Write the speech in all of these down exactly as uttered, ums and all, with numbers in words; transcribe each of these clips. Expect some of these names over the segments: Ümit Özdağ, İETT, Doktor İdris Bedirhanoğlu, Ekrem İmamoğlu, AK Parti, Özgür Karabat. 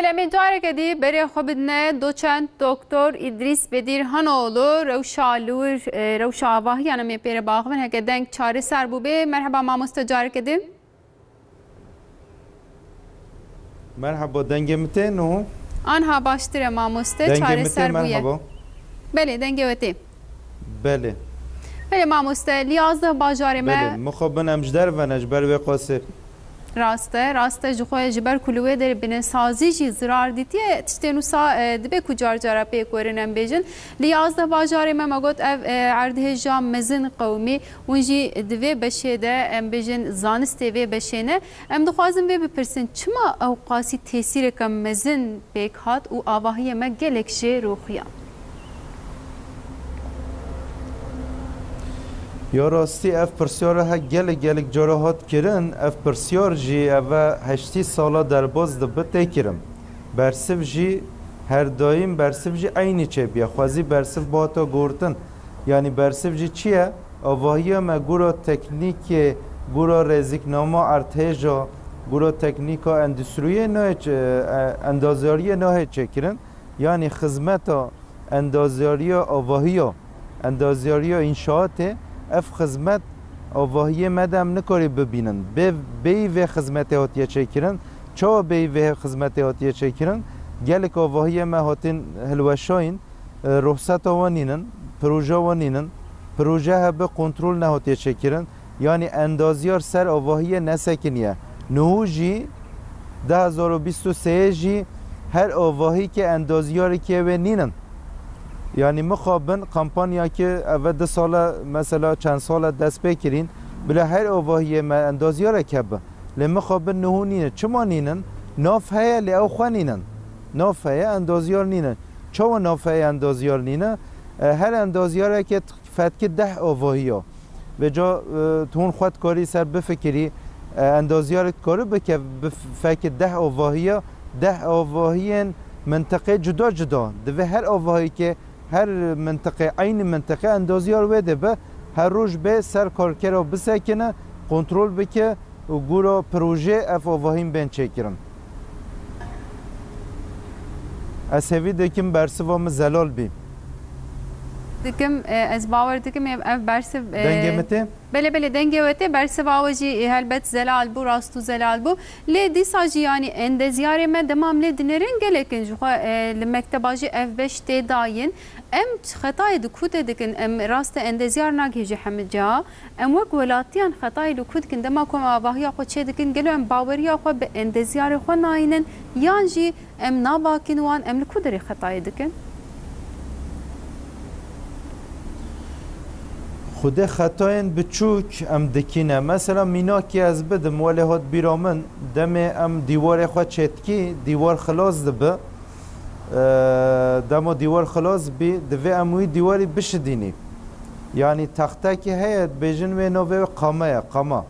Մելամին Թարեգեդի բերե խոբդնե դոչան դոկտոր İdris Bedirhanoğlu Revşalur Revşavah yanım yapere bağven hakeden çare serbube merhaba mamus ticarekedim Merhaba dengemte no Anha baştıre mamuste çare serbuye Bele dengevete Bele Bele mamuste liyazda bacarime Bele muhabbenem jder ve necber ve qasib Raste, raste jukoya jiber kulüve derbine sazici zirar ditiye tiştenusa dibe kucar carape koyrenem bejin. Liyazda bacarime magot ev erdheja mezin kavmi unji dibe beşede em bejin zaniste ve beşene em duhazim ve bipirsin çıma avukasi tesir ekem mezin bekhat u avahiyeme gelekşe ruhiya. Yarası ev persiyora gelik gelik cerahat kirin ev persiyarji eva heşti sala derbaz da bitekirim. Bersivji her daim bersivji aynı çebiye. Xazi bersiv bahta gortun. Yani bersivji çiye? Avahiye me gura teknike, gura reziknama arteja, gura teknika endüstriye ne endazariye ne çekirin. Yani hizmeta endazariye avahiye, endazariye inşaatı ev hizmet avahiye medem nikori bibinin. Be bey ve hizmete hatiye çekirin. Çoğu bey ve hizmete hatiye çekirin. Gelik avahiye mehatin helveşayin, ruhsat avaninin, proje avaninin, proje hebe kontrol ne hatiye çekirin. Yani endaziyar ser avahiye ne sekiniye. Nuhuji, iki bin yirmi üç her avahi ki endaziyar ikiye ve ninin. Yani mukabın kampanya ki evde sala mesela çan sala despe kirin bile her avahiye me endaziyara kebe le mukabın nuhunine çumaninin nafheye le avxaninin nafheye endaziyarnine çoğu nafheye endaziyarnine her endaziyara ki fetki deh avahiya ve ca tuhun xudkari ser befekiri endaziyara kari beke befeki deh avahiya deh avahiyen mintaqe cüda cüda ve her avahiye ki her mintaqe aynı mintaqe endaziyar vede be her roj be ser karkera bisekine kontrol beke gura proje ef avahim ben çekirin. Esevi dekim bersivamı zelal bi. Dekim ez bavar dekim ev bersiv dengemete Bele bele dengevete bersivavaji helbet zelal bu rastu zelal bu le disaji yani endeziyareme demam le dinerin gelekin juha le mektebaji ev beş te dayin em hatayı dukud edikin em raste endeziyar nagiji hamidja em wak velatiyan hatayı dukudkin dema kom avahiya xo çedikin gelo em baweriya xo be endeziyar xo nayinen yanji em nabakin wan em likuderi hatayı dikin Xude xatayên biçûk em dikîne. Mesela mînakê ez bidim welê hat bîra min demê em dîwarê xwe çetkî, dîwar xilas dibe. Dema dîwar xilas bî divê em wî dîwarê bişidînî. Yani textekî heye dibêjin wê navê qama ye, qama.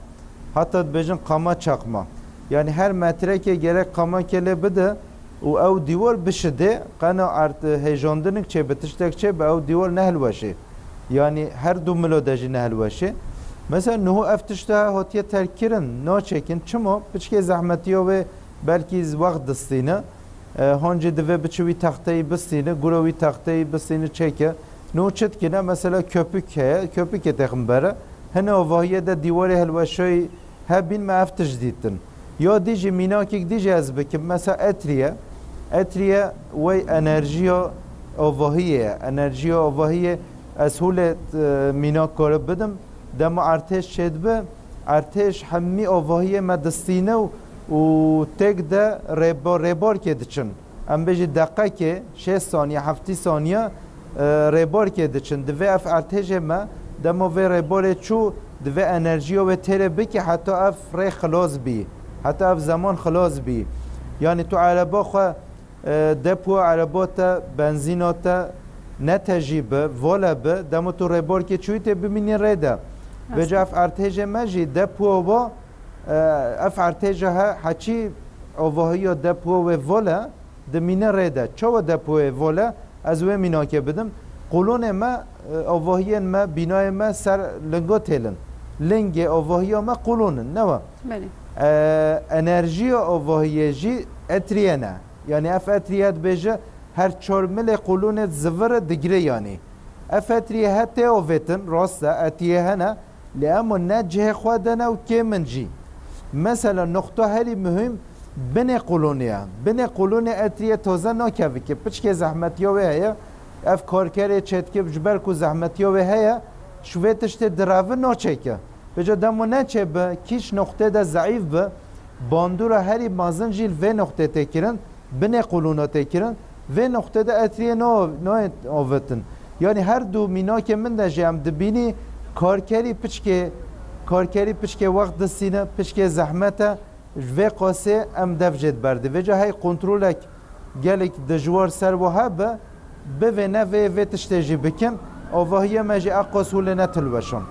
Heta dibêjin qama çaqma. Yani her metrekê gerek qamakê lê bide û ew dîwar bişide qena erd hêjandinik çê bi tiştek çê bi ew dîwar nehilweşê. Yani her du melodajine helveşi. Mesela nuhu eftişteha hotiye terkirin, no çekin, çimo, piçke zahmetiyo ve belki vakt distine, honci dive biçivi tahtayı bistine, gurovi tahtayı bistine çeke. Nuhu çetkine mesela köpük heye, köpük etekin bere, hene o vahiyede divari helveşi hebin me eftiş ditin. Ya dici minakik dici ezbekim, mesela etriye, etriye ve enerjiyo o vahiye, enerjiyo o vahiye, از هوله مینا کار بدم دم ارتش شد به ارتش همی آواهی مدستینه و تک ده ربار ربار کدیشن. ام بچه دقیقه که شش ثانیه هفتی ثانیه ربار کدیشن. دو اف ارتش ما دم و ربار چو دو انرژی و تره بی که حتی اف ره خلاص بی حتی اف زمان خلاص بی. یعنی تو عربا خو دپو عربات بنزینات نتجیبه ولبه دمتو ربار که چویت ببینی رده و جا اف ارتجه مجی دپو و اف ارتجه ها حچی آواهی ها دپو و وله دمینه رده چو دپو و وله از وی میناکه بدم قولون ما آواهی ما بینای ما سر لنگا تیلن لنگ آواهی ما قولونن نوا انرژی آواهی جی اتریه نه yani efetriyet beje her çormile kulunet zıvır digre yani. Efetriyet teovetin rasta atiyehana leamun najeh khadana u kemenji. Mesela nokta hali mühim bine kulunya. Bine kulune etriyet toza nakavike. Piçke zahmet yo veya ev korkere çetke bjber ku zahmet yo veya şuvetişte drave no çeke. Beje demo ne çebe kiş noktada zayıf be bandura heri mazincil ve nokta tekirin bine kuluna tekirin ve noktada etriye no avvetin. Yani her du minake min de jem dibini korkeri piçke korkeri piçke vakti sine piçke zahmete ve kase em devcet berdi. Veca hay kontrolek gelek dejuar servoha be bevene ve ve tişteji bikin avahiye meji akasule netülveşon.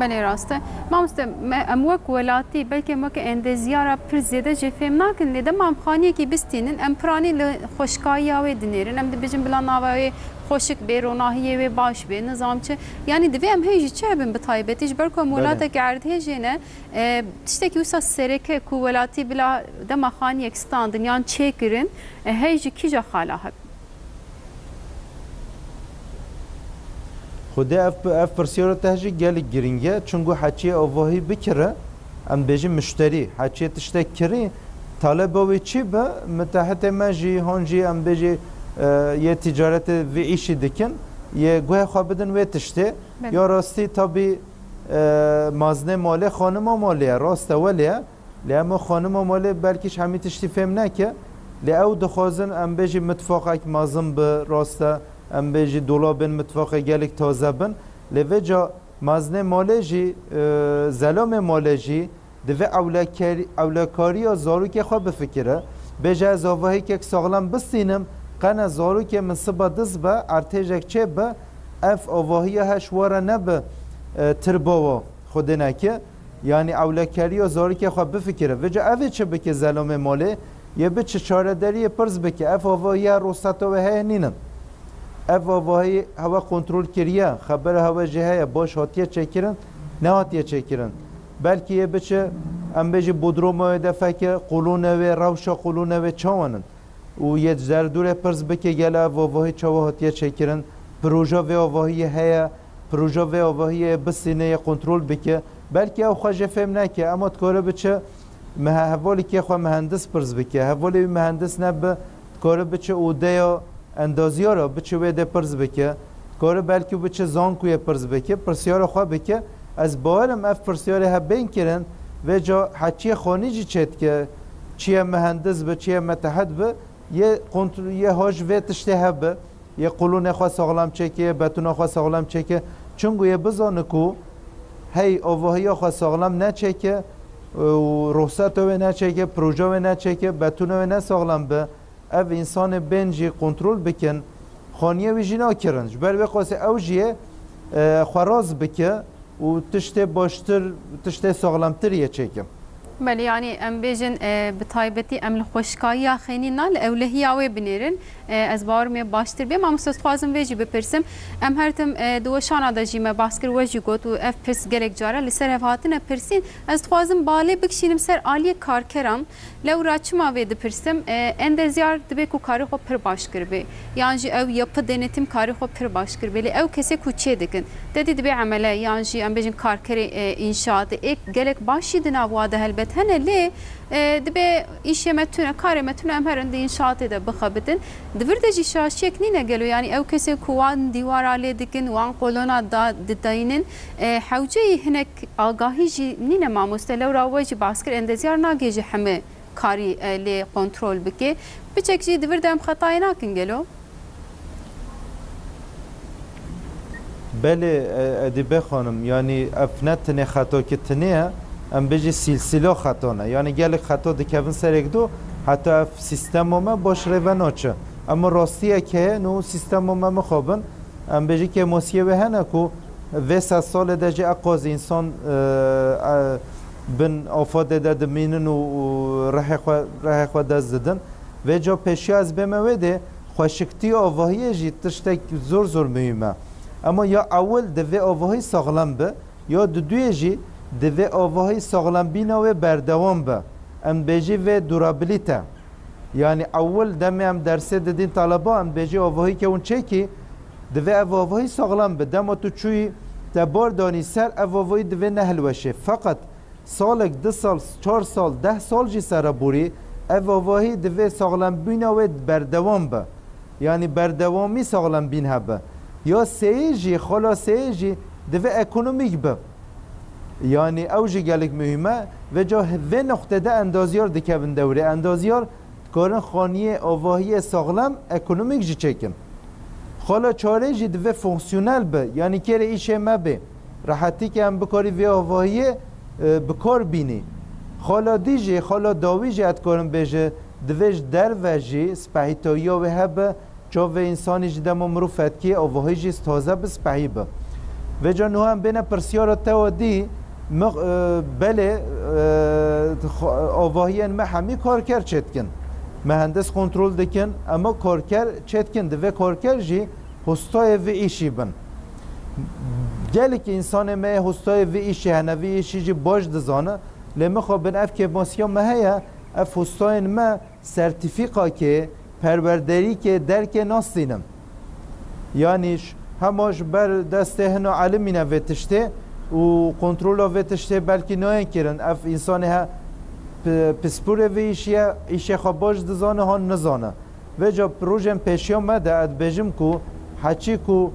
Beli rastı. Mamste amwak velati belki mak ende ziyara pir zede jefem nakin de mamkhaniye ki bistinin emprani le hoşkaya ve dinirin hem de bizim bilan navaye hoşik bir onahiye ve baş bir nizamçı yani divem heji çebin bi taybetiş berko mulata gerdi hejine işte ki usa sereke kuvelati bila de mahaniye standın yani çekirin heji kija hala Xuda ev persiyora tehcik gelik giringe çünkü haçiye avahi bikire em beji müşteri haçiye tişte kiri talebe ve çi be metahete meji honji em beji ye ticarete ve işi dikin ye guhe xabedin ve tişte ya rasti tabi mazne mali xanıma maliye rasta veliye le ama xanıma mali belki hemi tişti fem neke le ev dixwazin em beji mitfaqek mazin bi rasta em beji dolabin mutfağa gelik tazabın leveca mazne maleji zelame maleji deve avlakari avlakariya zaruke xo bifikire beja zavahi kek sağlam bisinim qana zaruke min sibadiz ba artejek cheba af avahiya hashwara nab tirbawa xodenake yani avlakariya zaruke xo bifikire veca ave chebeke zelame male ye bi charadari pers beke af avahiya rusato ve heninin ev avahi hava kontrol kiriya, haber hava cihaya boş hatiye çekirin, ne hatiye çekirin. Belki ye biçe, em beji bodroma ve defeke, kulune ve ravşa kulune ve çavanın. U ye zerdure pırz beke gele ev avahi çava hatiye çekirin. Proje ve avahiye heye, proje ve avahiye bisineye kontrol beke. Belki ev xaje femneke, ama tkore biçe, hevali ki xo mühendis pırz beke. Hevali mühendis nebbe, tkore biçe udeya, endaziyara biçi ve de pırz beke kore belki biçi zankuye pırz beke pırsiyara xo beke ez bağırım ev pırsiyara hebben kirin ve ca haçiye xanici çetke çiye mühendiz bi çiye metehed bi ye kontrol ye haj ve tişte hebbi ye kulune xo sağlam çeke ye betuna xo sağlam çeke çünkü ye bizanı ku hey avahiya xo sağlam ne çeke ruhsat ve ne çeke proje ve ne çeke betuna ve ne sağlam bi ev insanı benji kontrol bikin xaniye ve jina kirin jber ve qase ev jiye xaraz bike u tişte baştır tişte sağlamtır ye çekim beli yani em bejin bi taybeti em li xoşkaya xenin nal evlehiya ve binirin ez barmeye baştır be mam söz xwazim ve ji bipirsim em hertim duwaşana da jime baskir ve ji got u ev pers gerek jara li ser hevatin pirsin ez xwazim bale bikşinim ser aliye karkeram Laura çima ve dipirsim ende ziyar dibe ku karı xo pir başkir be yani ji ev yapı denetim karı xo pir başkir beli ev kese ku çe dikin dedi dibe amele yani ji em bejin karkeri inşaatı ek gerek başidin avada helbet hene le dibe işe metüne kare metüne em her indi inşaat ede bixebidin divir de jişa şekline geliyor yani ev kese ku wan divara le dikin wan kolona da didayinin hawceyi hinek agahi ji nine mamuste lewra waji baskir endeziyar nageji heme kari le kontrol bike biçek ji divir de em xatayı nakin geliyor beli edibe hanım yani afnetine xatokitine em beji silsilo xatona yani gelik xato dikevin serekdu hatta sistemoma boş revanoçu ama rostiye ke nu sistemoma mxobin em beji ke mosiye ve henaku ve sasol deje aqoz insan bin afade de deminin u rahiqa rahiqa dazdin ve jo peşiaz bemevede xoşikti avahiye jitiştek zor zor mühime ama ya avul de ve avahi sağlam be ya duduyeji deve avahi sağlam bina ve berdevam be em beji ve durabilite Yani avval demeyem derse dedin talaban beji avahi keun çeki dve avahi sağlam bedem otu çuyi tebar dani ser avahi dve nehlveşe fakat salek de sal çar sal deh sal ji seraburi avahi dve sağlam bina ve berdevam be yani berdevami sağlam bin habe ya seyji hala seyji dve ekonomik be yani avji gelik mühime ve ca ve noktada endaziyar dikevin devre endaziyar karın khaniye avahiye sağlam ekonomik ji çekin. Hala çare ji ve fonksiyonel be yani kere işe mebe rahati ki em bikari ve avahiye bikar bini. Hala dije hala davi ji et karın beje dvej derve ji spahitaya ve hebe ca ve insani ji demo mruf etki avahi ji staza be spahi be. Ve ca nuhem bine persyara tevadi bele avahiyen mehami karker çetkin. Mühendis kontrol dikin ama korker çetkindi ve korkerci hostaya ve işi bin. Gelik insan emeğe hostaya ve işi henevi işici baş dizanı lemekha bin ev kebasya meheye ev hostayen me sertifika ki perverderi ki derke nasinim. Yani hamaş ber destehine alimine vetişte u kontrola vetişte belki noyen kirin ev insanı Pispure ve işe işe xabaj dizane han nizane ve ca projem peşiyama da edbejim ku haçi ku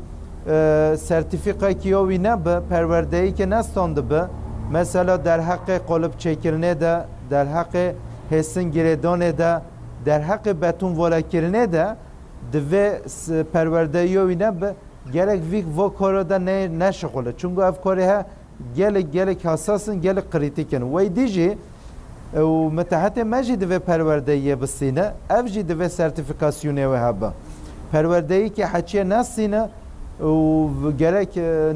sertifika kiyavi ne be perverdeyi ki nestandı be mesela derhaqe kalıp çekirne de derhaqe hesin giredane de derhaqe betun vala kirne de ve perverdeyi ne be gerek vik vakara da ne ne şıkılı çünkü afkari ha gerek gerek hassasın gerek kritikin ve dici و متحته مجد و پروردهی بسینه افجد و سرتیفیکاسیونه و هبه پروردهی که حچیه نسینه و گرک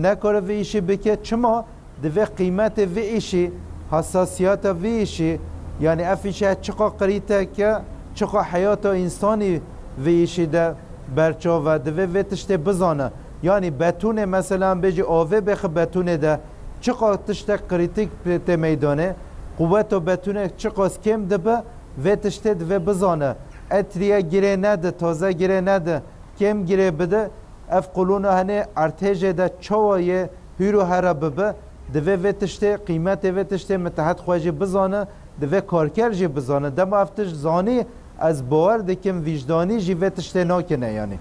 نکاره و ایشی بکه چما دو قیمت و ایشی حساسیات و ایشی یعنی افیشه چقا قریته که چقا حیات انسانی و ایشی ده برچاوه دو و تشته بزانه یعنی بتونه مثلا بجی آوه بخ بتونه ده چقا تشته قریتیک پته میدانه قوت و بتونه چقاس کم ده به و تشتد و بزانه اتریه گیره نده تازه گیره نده کم گیره بده اف قلونه هنه ارتجه ده چوایه هیرو هرابه به دوه و تشته قیمت و تشته متحد خواجه بزانه دوه کارکر جی بزانه دم افتش زانی از باور دکم وجدانی جی و تشته ناکنه یعنی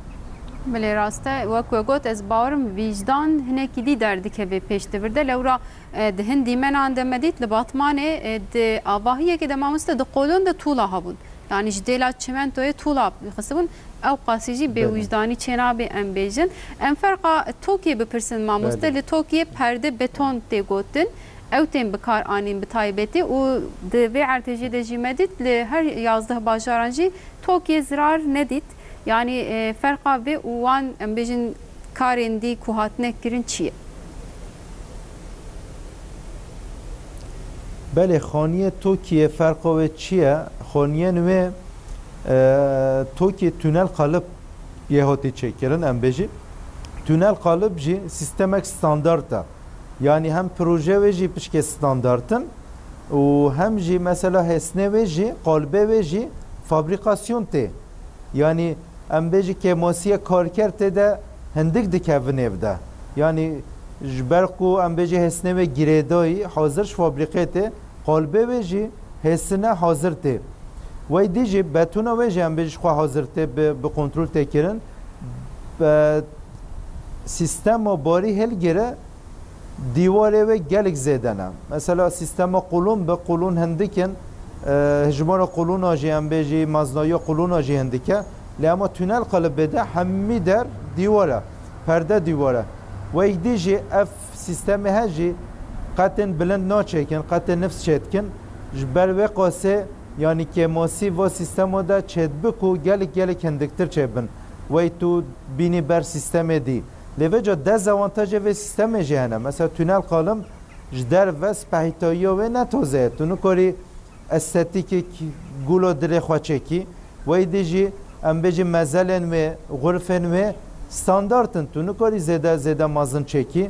بله راسته وکو گوت از باورم وجدان هنه کدی دردی که به پیش دورده لورا دهن دیمن آن دمدید لباتمانه ده آواهیه که دماموست ده قولون ده طولا ها بود یعنی جدیلا چمنتوی طولا بخسته بود او قاسیجی به وجدانی چنابی ام بیجن ام فرقا توکیه بپرسن ماموسته لطوکیه پرده بتون ده گوتن او تیم بکار آنیم به تایبتی و ده وی ارتجی ده جیمدید لهر یازده باجارانجی توکیه زرار ندید yani e, farka ve uvan embejin karendi kuhatnek girin çiye. Bele khaniye Tokiye farka ve çiye khaniyen ve e, Tokiye tünel kalıp yehoti çekirin embeji. Tünel kalıpji sistemek standartta. Yani hem proje veji pişke standartın u hem ji mesela hesne veji kalbe veji fabrikasyon te. Yani امبجی که ماسیه کار کرده ده هندک دکهون افده یعنی جبرقو امبجی هسنه و گریدایی حاضرش فابریقه ته قالبه ویجی هسنه حاضر ته وی دیجی بتونه ویجی امبجی خواه حاضر ته به کنترول تکرن سیستم باری هل گره دیواره و گلک زیدنه مثلا سیستم قولون به قولون هندکن هجمار قولون آجی امبجی مزنایی قولون آجی هندکه لما tünel kalıbede hemmi der divara, perde divara. Ve ikdici F sistemi heci katen bilend na çekin, katen nefs çetkin. Jber ve kase yani kemasi ve sistemi de çetbiku gelik gelik hendiktir çebin. Ve tu bini ber sistemi di. Leveca dezavantajı ve sistemi cihane. Mesela tünel kalım jder ve spahitayya ve netoze. Tunu kori estetik gulo dire xo çeki. Ve ikdici امبجی مزلن و غرفن و استانداردن تو نکاری زده زده مازن چکی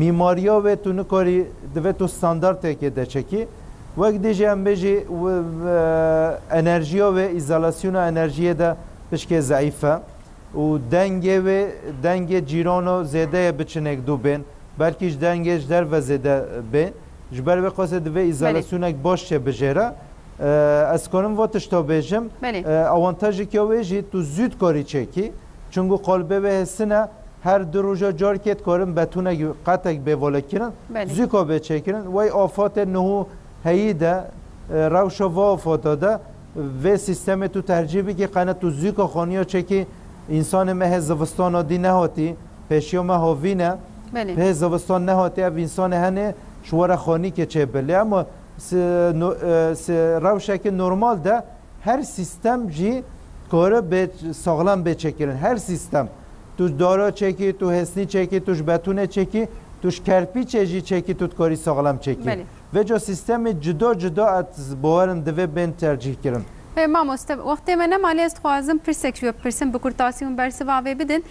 میماریا و تو نکاری دو تو استاندارد که ده چکی Vek diyeceğim beji enerjiye ve izolasyona enerjiye de pişke zayıfa. O denge ve denge cirano zedeye biçinek duben. Belki denge der ve zede be. Jber ve kased ve izolasyonek başça bejera. Az konum vatışta bejim. Avantajı ki o beji tu züd kari çeki. Çünkü kalbe ve hissine her duruja jarket karın betune katek bevalakirin. Züko beçekirin. Ve afate nuhu heyi de ravşa ve afata da ve sistemi tu tercibi ki kana tu züko khaniya çeki İnsanı mehe zıvıstan di nehati, peşiyoma havine, mehe zıvıstan nehati, ev insanı hani şuara khani keçe bile. Ama ravşaki normalde her sistemci karı be, sağlam beçekirin. Her sistem. Tuş dara çeki, tuş hesni çeki, tuş betune çeki, tuş kerpi çeci çeki, tuş karı sağlam çeki. Beli. Ve co sistemi cüda cüda at boğarın dve ben tercih kirin. Mamos, vaktime ne maliyet xazım persek ya persen bu kurtasyon bersi vaave beden,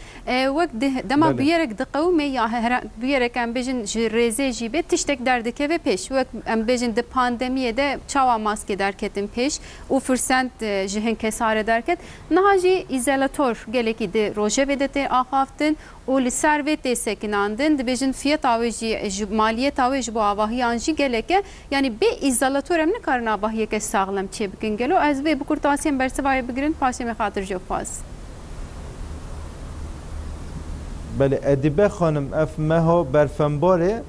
vakt dema biyerek dikavme ya her biyerek ambejin rezeci be tiştek derdike ve peş, vakt ambejin de pandemiye de çava maske derketin peş, o fırsat cihen kesare derket, nahaji izolator geleki de roje vedete ahaftin, o liservet esekinandın, de bejin fiyat avcı maliyet avcı bu avahiyanci geleke, yani be izolator emne karna bahiye kes sağlam çebikin gelo, az bu kurtasyon bersivaya bigirin paşeme hatırcı yapaz. Beli Edibe Hanım efmeho berfembare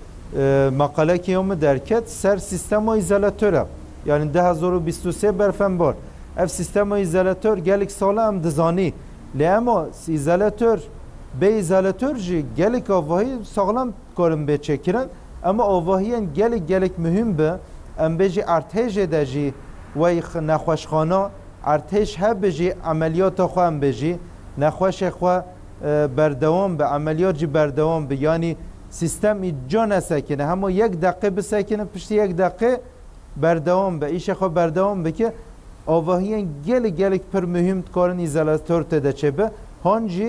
makale kiyomu derket ser sistema izolatöre. Yani daha zoru bistüse berfembar. Ev sistema izolatör gelik salam dizani. Le ama izolatör be izolatörci gelik avahi sağlam karın be çekiren. Ama avahiyen gelik gelik mühim be. Embeci artej edeci وی نخوشخانه ارتش ها بجی عملیات خو هم بجی نخوش خو بردوام به عملیات جی بردوام به یعنی سیستم ایجا نسکنه همه یک دقیقه بسکنه پشتی یک دقیقه بردوام به ایش خو بردوام به که آواهیان گل گلک پر مهم کارن ایزالاتور تده چه به هانجی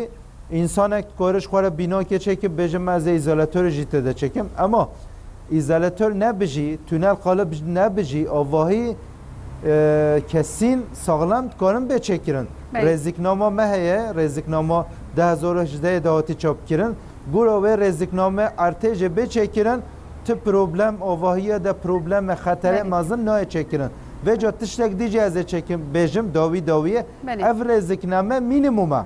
انسانک کارش خوره بینا که چه که بجم از ایزالاتور جی تده چکم اما ایزالاتور نبجی تونل قالب نبجی آواهی kesin sağlam karın beçekirin. Reziknama meheye, reziknama iki bin on sekiz dağıtı çapkirin. Gura ve reziknama artece beçekirin. Tü problem, avahiye de problem ve khatere mazın neye çekirin. Ve cattışlek diyeceğize çekin, bejim, davi daviye. Ev reziknama minimuma.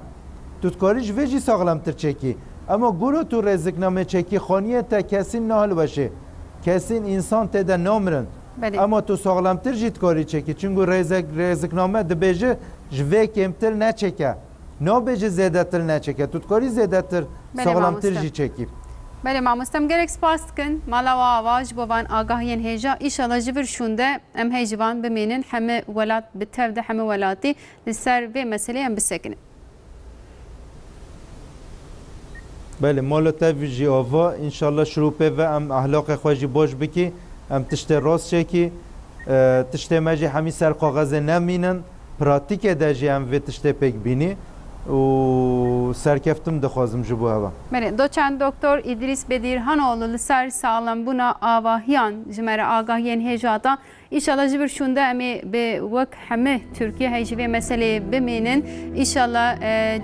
Tutkarış veci sağlamtır çeki. Ama gura tu reziknama çeki, khaniye te kesin nahal başı. Kesin insan te de namrin. Ama tu sağlamtır jitkari çeki. Çünkü rezikname de beji jve kemtir ne çeke. Ne beji zedatir ne çeke. Tutkari zedatir sağlamtır jit çeki. Beli mamustem gerek spastkin. Malava avaj bovan agahiyen heja. İnşallah jibir şunde em hejvan biminin hemi velat bitevde hemi velati lisser ve meseleyen bisekine. Beli molotav jihova inşallah şrupe ve em ahlakı xoji boş biki. Em tişte rast çeki, tişte meci hemi ser kağıza neminin, pratik edeceğim ve tişte pek bini, o serkeftim de xazım şu bu hava. Beli, doçent doktor İdris Bedirhanoğlu lisar sağlam buna avahiyan, jimere agahiyen hecada, İnşallah jibir şunda emi be vak hemi Türkiye hecive mesele biminin inşallah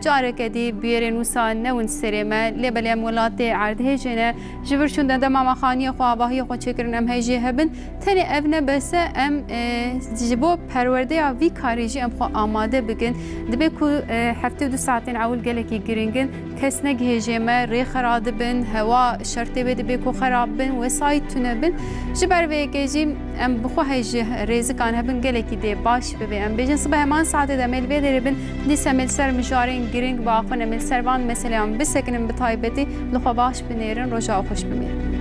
carek edi biyerin usan nevun serime lebelem velate ardı hecine jibir şunda da mama khaniye xo abahiye xo çekirin em heci hebin teni evne bese em jibo perverdeya vi karici em xo amade bigin dibe ku hafte du saatin avul geleki giringin kesnek hecime re xaradı bin hava şerte be dibe ku xarab bin vesayt tünebin jiber ve gecim em bu رزقان هبن گله کی دی باش ببین بجن صبح همان ساعت دمل و دربن دیسه ملسر مجارین گرینگ باخونه ملسروان مثلا بسکنم بتایبتی لخوا باش بنیرن رجا خوش بمیر